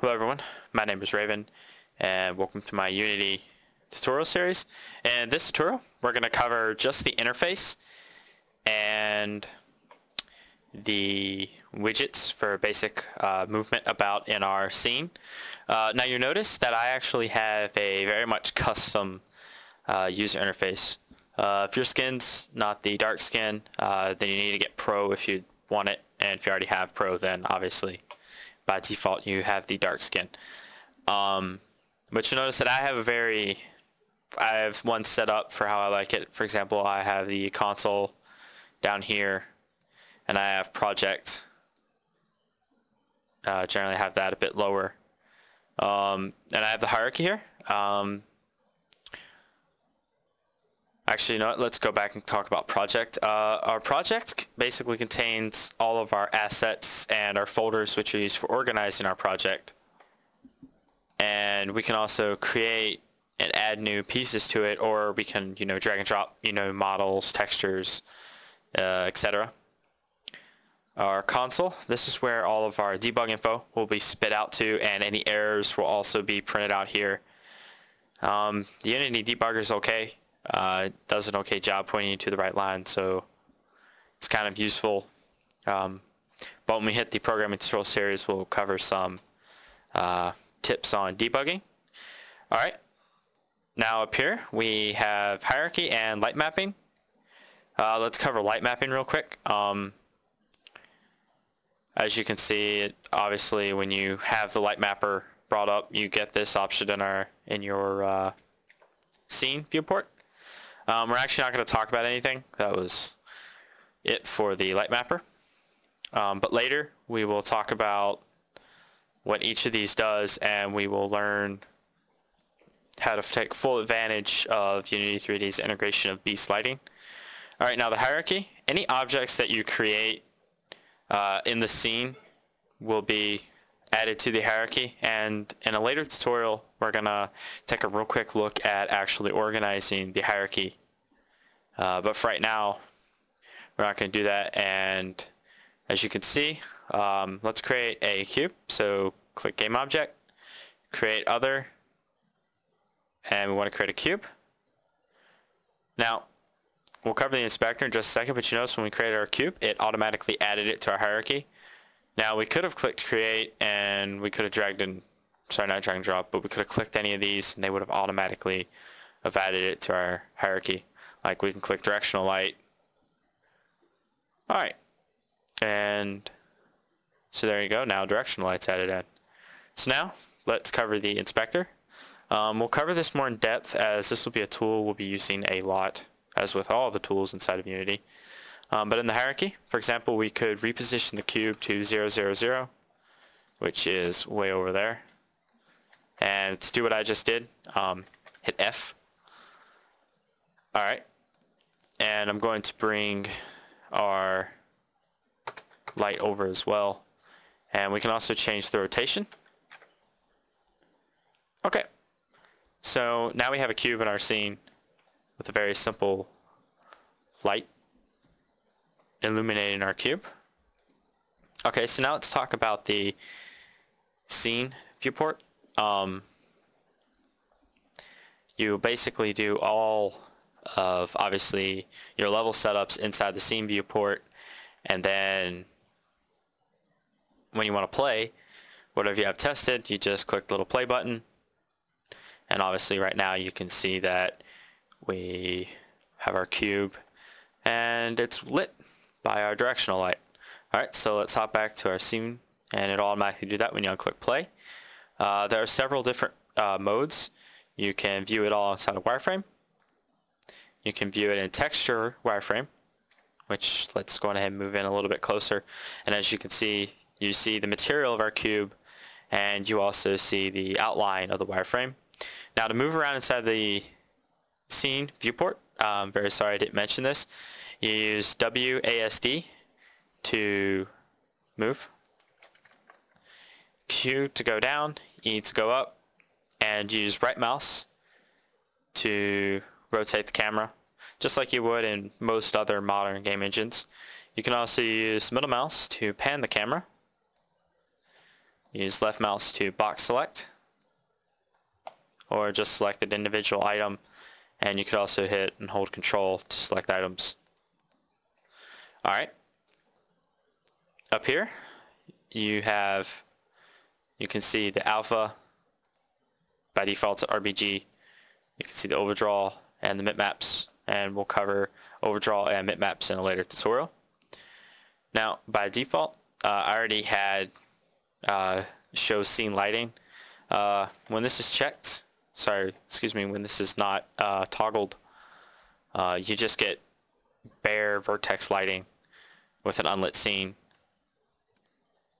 Hello everyone, my name is Raven and welcome to my Unity tutorial series. In this tutorial we're going to cover just the interface and the widgets for basic movement about in our scene. Now you'll notice that I actually have a very much custom user interface. If your skin's not the dark skin, then you need to get Pro if you want it, and if you already have Pro then obviously by default you have the dark skin. But you'll notice that I have one set up for how I like it. For example, I have the console down here and I have project. Generally have that a bit lower. And I have the hierarchy here. Actually, you know what? Let's go back and talk about project. Our project basically contains all of our assets and our folders, which are used for organizing our project. And we can also create and add new pieces to it, or we can, you know, drag and drop, you know, models, textures, etc. Our console. This is where all of our debug info will be spit out to, and any errors will also be printed out here. The Unity debugger is okay. It does an okay job pointing you to the right line, so it's kind of useful. But when we hit the programming tutorial series, we'll cover some tips on debugging. Alright, now up here we have hierarchy and light mapping. Let's cover light mapping real quick. As you can see, obviously when you have the light mapper brought up, you get this option in your scene viewport. We're actually not going to talk about anything. That was it for the light mapper. But later we will talk about what each of these does, and we will learn how to take full advantage of Unity 3D's integration of beast lighting. Alright, now the hierarchy. Any objects that you create in the scene will be added to the hierarchy, and in a later tutorial we're gonna take a real quick look at actually organizing the hierarchy, but for right now we're not gonna do that. And as you can see, let's create a cube. So click game object, create other, and we want to create a cube. Now we'll cover the inspector in just a second, but you notice when we created our cube it automatically added it to our hierarchy. Now we could have clicked create and we could have dragged in, sorry, not drag and drop, but we could have clicked any of these and they would have automatically have added it to our hierarchy. Like we can click directional light. Alright, and so there you go, now directional light's added in. So now let's cover the inspector. We'll cover this more in depth, as this will be a tool we'll be using a lot, as with all the tools inside of Unity. But in the hierarchy, for example, we could reposition the cube to 0, 0, 0, which is way over there. And to do what I just did, hit F. Alright, and I'm going to bring our light over as well. And we can also change the rotation. Okay, so now we have a cube in our scene with a very simple light illuminating our cube. Okay, so now let's talk about the scene viewport. You basically do all of, obviously, your level setups inside the scene viewport, and then when you want to play whatever you have tested, you just click the little play button, and obviously right now you can see that we have our cube and it's lit by our directional light. Alright, so let's hop back to our scene, and it'll automatically do that when you unclick play. There are several different modes. You can view it all inside of wireframe. You can view it in texture wireframe, which let's go ahead and move in a little bit closer. And as you can see, you see the material of our cube, and you also see the outline of the wireframe. Now to move around inside the scene viewport, I'm very sorry I didn't mention this, you use WASD to move, Q to go down, E to go up, and use right mouse to rotate the camera, just like you would in most other modern game engines. You can also use middle mouse to pan the camera, Use left mouse to box select, or just select an individual item, and you could also hit and hold control to select items. Alright, up here you can see the alpha, by default to RGB. You can see the overdraw and the mipmaps, and we'll cover overdraw and mipmaps in a later tutorial. Now by default, I already had show scene lighting. When this is checked, when this is not toggled, you just get bare vertex lighting with an unlit scene.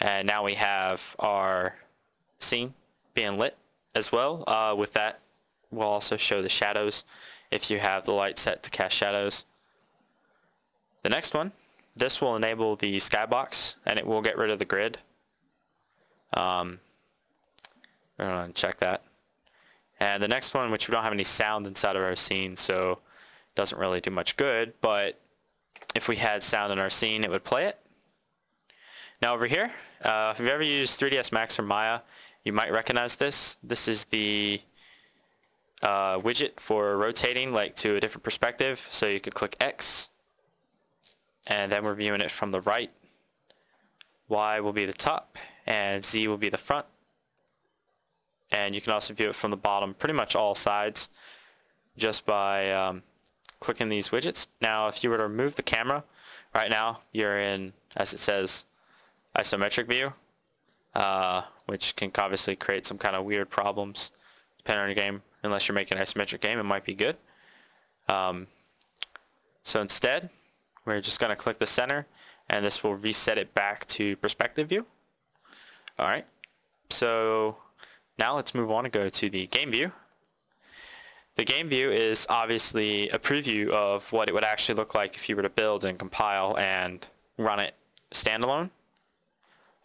And now we have our scene being lit as well. With that, we'll also show the shadows if you have the light set to cast shadows. The next one, this will enable the skybox, and it will get rid of the grid. I'm going to check that. And the next one, which we don't have any sound inside of our scene, so it doesn't really do much good, but if we had sound in our scene, it would play it. Now over here, if you've ever used 3ds Max or Maya, you might recognize this. This is the widget for rotating, like, to a different perspective. So you could click X, and then we're viewing it from the right. Y will be the top, and Z will be the front. And you can also view it from the bottom, pretty much all sides, just by clicking these widgets. Now if you were to remove the camera, right now you're in, as it says, isometric view, which can obviously create some kind of weird problems depending on your game. Unless you're making an isometric game, it might be good. So instead, we're just going to click the center, and this will reset it back to perspective view. Alright, so now let's move on and go to the game view. The game view is obviously a preview of what it would actually look like if you were to build and compile and run it standalone.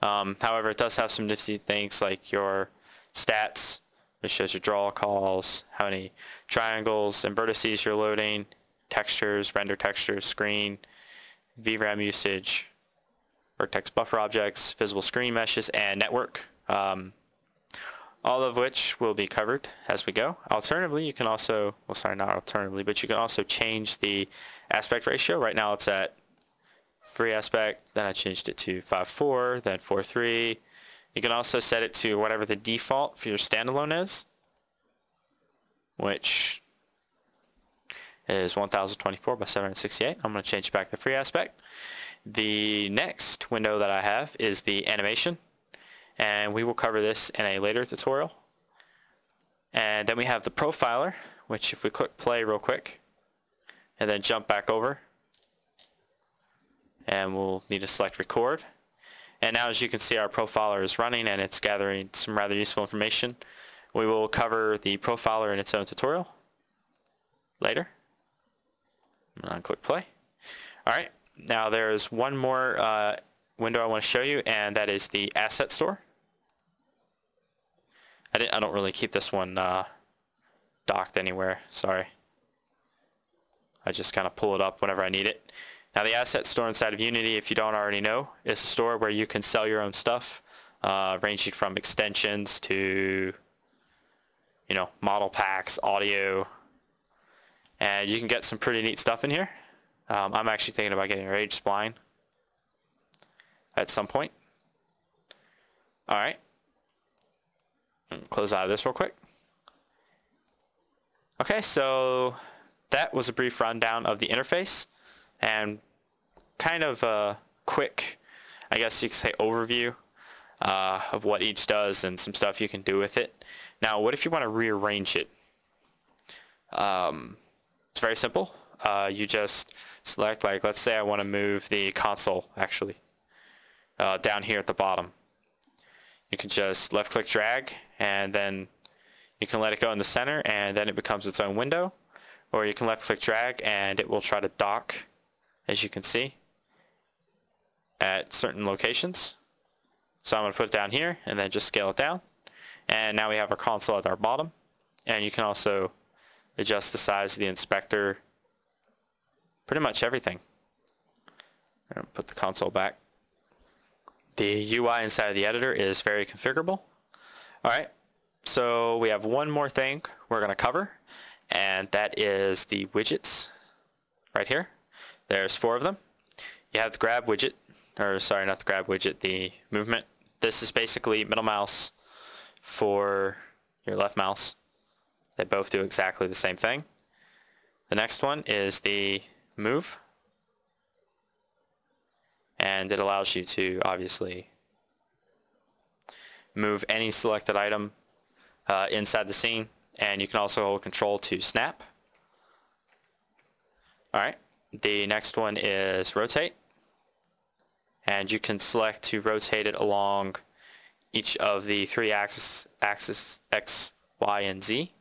However, it does have some nifty things like your stats, which shows your draw calls, how many triangles and vertices you're loading, textures, render textures, screen, VRAM usage, vertex buffer objects, visible screen meshes, and network. All of which will be covered as we go. Alternatively, you can also, well, sorry, not alternatively, but you can also change the aspect ratio. Right now it's at 3 aspect, then I changed it to 5:4, then 4:3. You can also set it to whatever the default for your standalone is, which is 1024 by 768. I'm going to change it back to 3 aspect. The next window that I have is the animation, and we will cover this in a later tutorial. And then we have the profiler, which if we click play real quick and then jump back over, and we'll need to select record. And now as you can see, our profiler is running and it's gathering some rather useful information. We will cover the profiler in its own tutorial later. I'm gonna click play. Alright, now there's one more window I want to show you, and that is the asset store. I don't really keep this one docked anywhere, sorry. I just kind of pull it up whenever I need it. Now the asset store inside of Unity, if you don't already know, is a store where you can sell your own stuff, ranging from extensions to, you know, model packs, audio, and you can get some pretty neat stuff in here. I'm actually thinking about getting a Rage Spline at some point. Alright, close out of this real quick. Okay, so that was a brief rundown of the interface, and kind of a quick, I guess you could say, overview of what each does and some stuff you can do with it. Now what if you want to rearrange it? It's very simple. You just select, like, let's say I want to move the console actually down here at the bottom. You can just left click drag, and then you can let it go in the center, and then it becomes its own window. Or you can left click drag and it will try to dock, as you can see, at certain locations. So I'm going to put it down here and then just scale it down, and now we have our console at our bottom. And you can also adjust the size of the inspector, pretty much everything. I'm going to put the console back. The UI inside of the editor is very configurable. Alright, so we have one more thing we're going to cover, and that is the widgets right here. There's 4 of them. You have the grab widget, or sorry, not the grab widget, the movement. This is basically middle mouse for your left mouse. They both do exactly the same thing. The next one is the move, and it allows you to obviously move any selected item inside the scene, and you can also hold control to snap. Alright, the next one is rotate, and you can select to rotate it along each of the 3 axes, X, Y, and Z,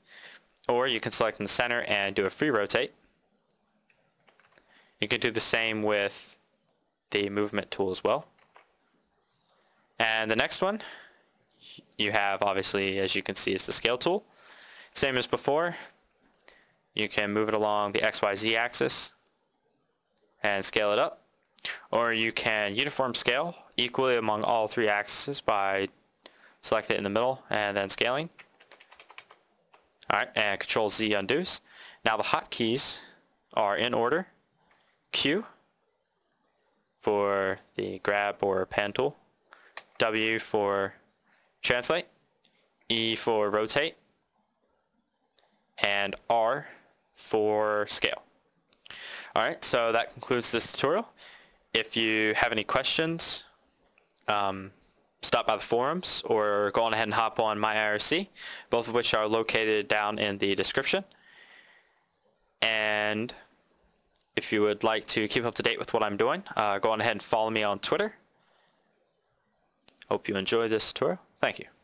or you can select in the center and do a free rotate. You can do the same with the movement tool as well. And the next one you have, obviously, as you can see, is the scale tool. Same as before, you can move it along the XYZ axis and scale it up, or you can uniform scale equally among all 3 axes by selecting it in the middle and then scaling. Alright, and Control Z undoes. Now the hotkeys are in order: Q for the grab or pan tool, W for translate, E for rotate, and R for scale. Alright, so that concludes this tutorial. If you have any questions, stop by the forums or go on ahead and hop on my IRC, both of which are located down in the description. And if you would like to keep up to date with what I'm doing, go on ahead and follow me on Twitter. Hope you enjoy this tutorial. Thank you.